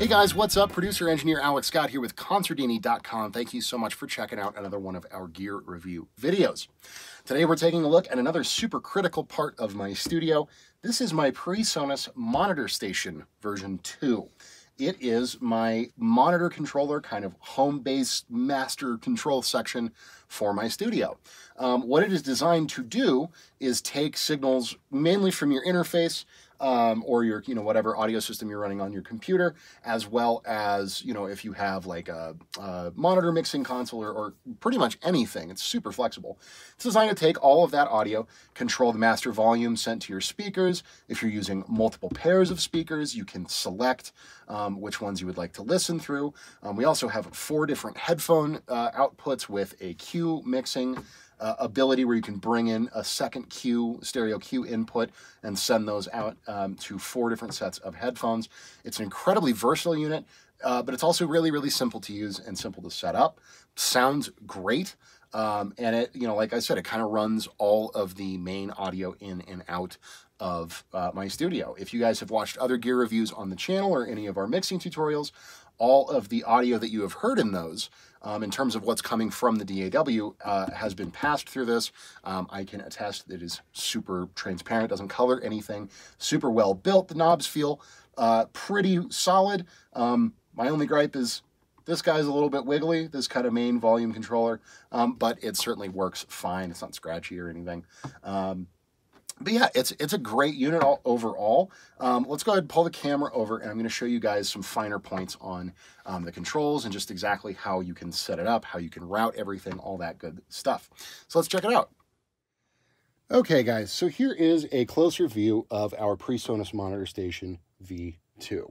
Hey guys, what's up? Producer engineer Alex Scott here with Consordini.com. Thank you so much for checking out another one of our gear review videos. Today we're taking a look at another super critical part of my studio. This is my PreSonus Monitor Station version 2. It is my monitor controller, kind of home base master control section for my studio. What it is designed to do is take signals mainly from your interface or your, whatever audio system you're running on your computer, as well as, if you have like a monitor mixing console or pretty much anything. It's super flexible. It's designed to take all of that audio, control the master volume sent to your speakers. If you're using multiple pairs of speakers, you can select which ones you would like to listen through. We also have 4 different headphone outputs with a cue mixing ability where you can bring in a second cue, stereo cue input, and send those out to 4 different sets of headphones. It's an incredibly versatile unit, but it's also really, really simple to use and simple to set up. Sounds great. And it, like I said, it kind of runs all of the main audio in and out of my studio. If you guys have watched other gear reviews on the channel or any of our mixing tutorials, all of the audio that you have heard in those, in terms of what's coming from the DAW, has been passed through this. I can attest that it is super transparent, doesn't color anything, super well built. The knobs feel pretty solid. My only gripe is this guy's a little bit wiggly, this kind of main volume controller, but it certainly works fine. It's not scratchy or anything. But yeah, it's a great unit overall. Let's go ahead and pull the camera over, and I'm going to show you guys some finer points on the controls and just exactly how you can set it up, how you can route everything, all that good stuff. So let's check it out. Okay, guys, so here is a closer view of our PreSonus Monitor Station V2.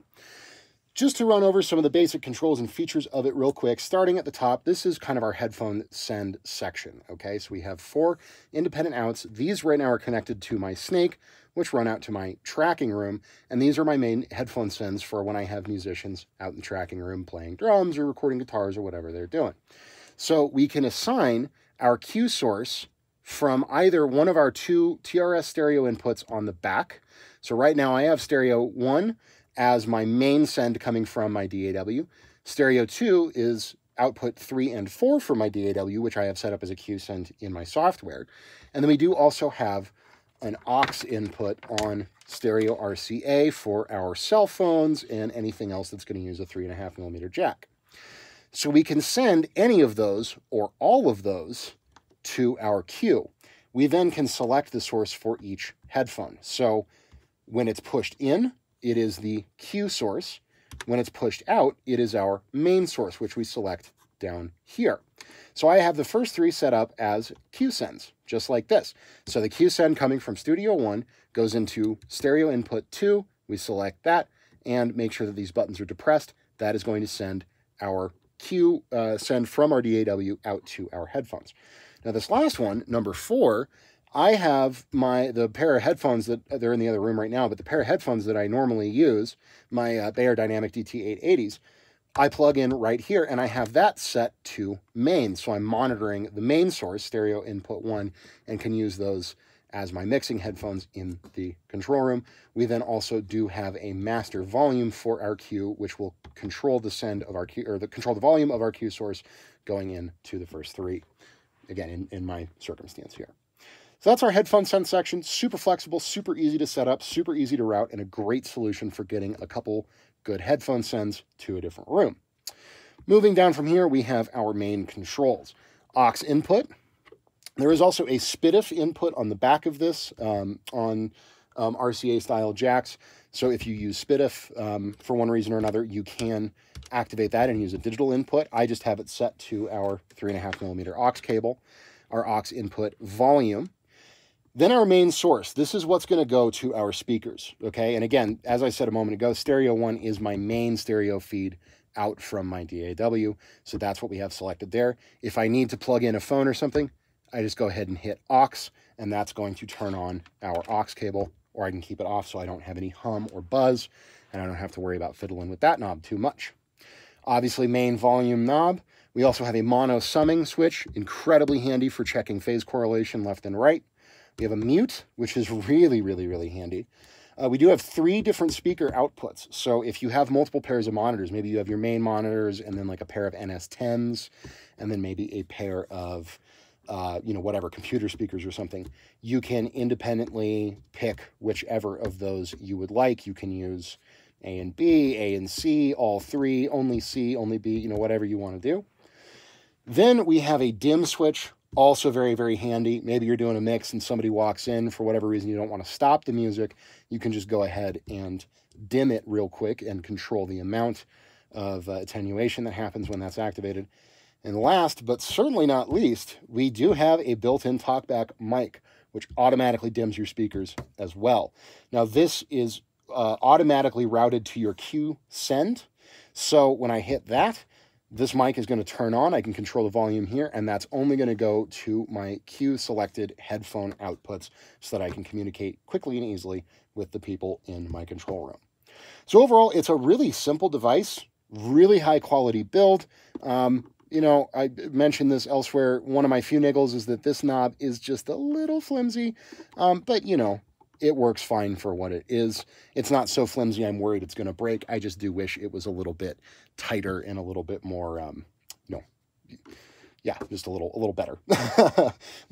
Just to run over some of the basic controls and features of it real quick, starting at the top, this is kind of our headphone send section, okay? So we have 4 independent outs. These right now are connected to my snake, which run out to my tracking room, and these are my main headphone sends for when I have musicians out in the tracking room playing drums or recording guitars or whatever they're doing. So we can assign our cue source from either one of our 2 TRS stereo inputs on the back. So right now I have stereo 1, as my main send coming from my DAW. Stereo 2 is output 3 and 4 for my DAW, which I have set up as a cue send in my software. And then we do also have an aux input on stereo RCA for our cell phones and anything else that's going to use a 3.5mm jack. So we can send any of those or all of those to our cue. We then can select the source for each headphone. So when it's pushed in, it is the cue source. When it's pushed out, it is our main source, which we select down here. So I have the first 3 set up as cue sends, just like this. So the cue send coming from Studio One goes into stereo input 2. We select that and make sure that these buttons are depressed. That is going to send our cue send from our DAW out to our headphones. Now this last one, number 4, I have the pair of headphones that they're in the other room right now, but the pair of headphones that I normally use, my Beyerdynamic DT880s, I plug in right here, and I have that set to main. So I'm monitoring the main source, stereo input 1, and can use those as my mixing headphones in the control room. We then also do have a master volume for our cue, which will control the send of our cue, or control the volume of our cue source going into the first 3. Again, in my circumstance here. So that's our headphone send section. Super flexible, super easy to set up, super easy to route, and a great solution for getting a couple good headphone sends to a different room. Moving down from here, we have our main controls. Aux input. There is also a SPDIF input on the back of this on RCA-style jacks. So if you use SPDIF for one reason or another, you can activate that and use a digital input. I just have it set to our 3.5mm aux cable, our aux input volume. Then our main source, this is what's going to go to our speakers, okay? And again, as I said a moment ago, Stereo 1 is my main stereo feed out from my DAW, so that's what we have selected there. If I need to plug in a phone or something, I just go ahead and hit aux, and that's going to turn on our aux cable, or I can keep it off so I don't have any hum or buzz, and I don't have to worry about fiddling with that knob too much. Obviously, main volume knob. We also have a mono summing switch, incredibly handy for checking phase correlation left and right. We have a mute, which is really, really, really handy. We do have three different speaker outputs. So if you have multiple pairs of monitors, maybe you have your main monitors and then like a pair of NS10s, and then maybe a pair of, you know, whatever, computer speakers or something, you can independently pick whichever of those you would like. You can use A and B, A and C, all three, only C, only B, you know, whatever you want to do. Then we have a dim switch, also very, very handy. Maybe you're doing a mix and somebody walks in for whatever reason, you don't want to stop the music. You can just go ahead and dim it real quick and control the amount of attenuation that happens when that's activated. And last, but certainly not least, we do have a built-in talkback mic, which automatically dims your speakers as well. Now this is automatically routed to your Q send. So when I hit that, this mic is going to turn on. I can control the volume here, and that's only going to go to my Q selected headphone outputs so that I can communicate quickly and easily with the people in my control room. So overall, it's a really simple device, really high quality build. You know, I mentioned this elsewhere. One of my few niggles is that this knob is just a little flimsy, but you know, it works fine for what it is. It's not so flimsy I'm worried it's going to break. I just do wish it was a little bit tighter and a little bit more, just a little better. But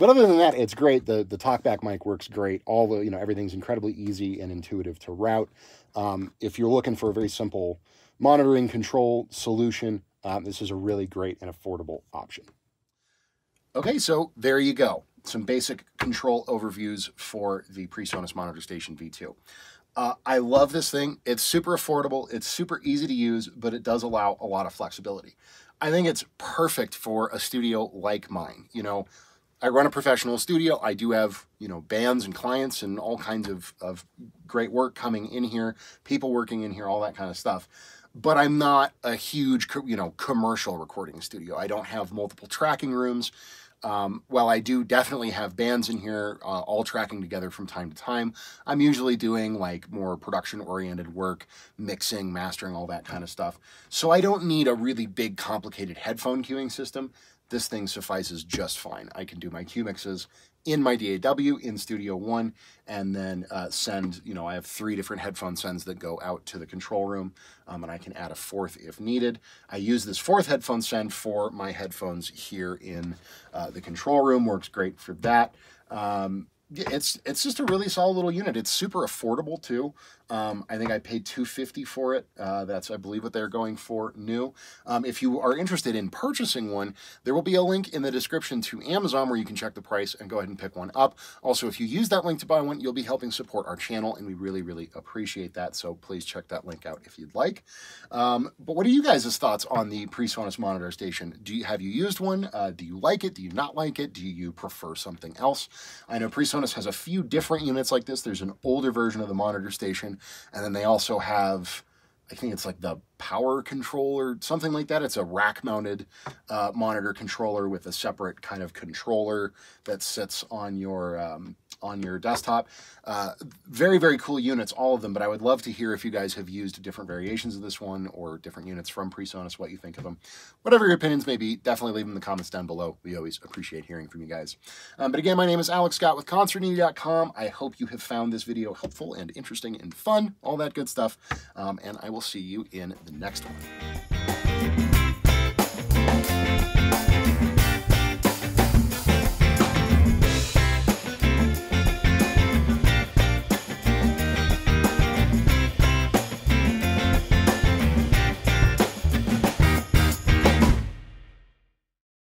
other than that, it's great. The talkback mic works great. All the, you know, everything's incredibly easy and intuitive to route. If you're looking for a very simple monitoring control solution, this is a really great and affordable option. Okay, so there you go. Some basic control overviews for the PreSonus Monitor Station V2. I love this thing. It's super affordable. It's super easy to use, but it does allow a lot of flexibility. I think it's perfect for a studio like mine. You know, I run a professional studio. I do have, you know, bands and clients and all kinds of great work coming in here, people working in here, all that kind of stuff. But I'm not a huge, you know, commercial recording studio. I don't have multiple tracking rooms. While I do definitely have bands in here, all tracking together from time to time, I'm usually doing like more production-oriented work, mixing, mastering, all that kind of stuff. So I don't need a really big, complicated headphone queuing system. This thing suffices just fine. I can do my Q mixes in my DAW in Studio One, and then send, you know, I have three different headphone sends that go out to the control room, and I can add a fourth if needed. I use this fourth headphone send for my headphones here in the control room. Works great for that. It's just a really solid little unit. It's super affordable too. I think I paid $250 for it. That's, I believe, what they're going for new. If you are interested in purchasing one, there will be a link in the description to Amazon where you can check the price and go ahead and pick one up. Also, if you use that link to buy one, you'll be helping support our channel, and we really, really appreciate that. So please check that link out if you'd like. But what are you guys' thoughts on the PreSonus Monitor Station? Have you used one? Do you like it? Do you not like it? Do you prefer something else? I know PreSonus has a few different units like this. There's an older version of the monitor station, and then they also have, I think it's like the power controller or something like that. It's a rack-mounted monitor controller with a separate kind of controller that sits on your desktop. Very, very cool units, all of them, but I would love to hear if you guys have used different variations of this one or different units from PreSonus, what you think of them. Whatever your opinions may be, definitely leave them in the comments down below. We always appreciate hearing from you guys. But again, my name is Alex Scott with Consordini.com. I hope you have found this video helpful and interesting and fun, all that good stuff, and I will see you in the next one.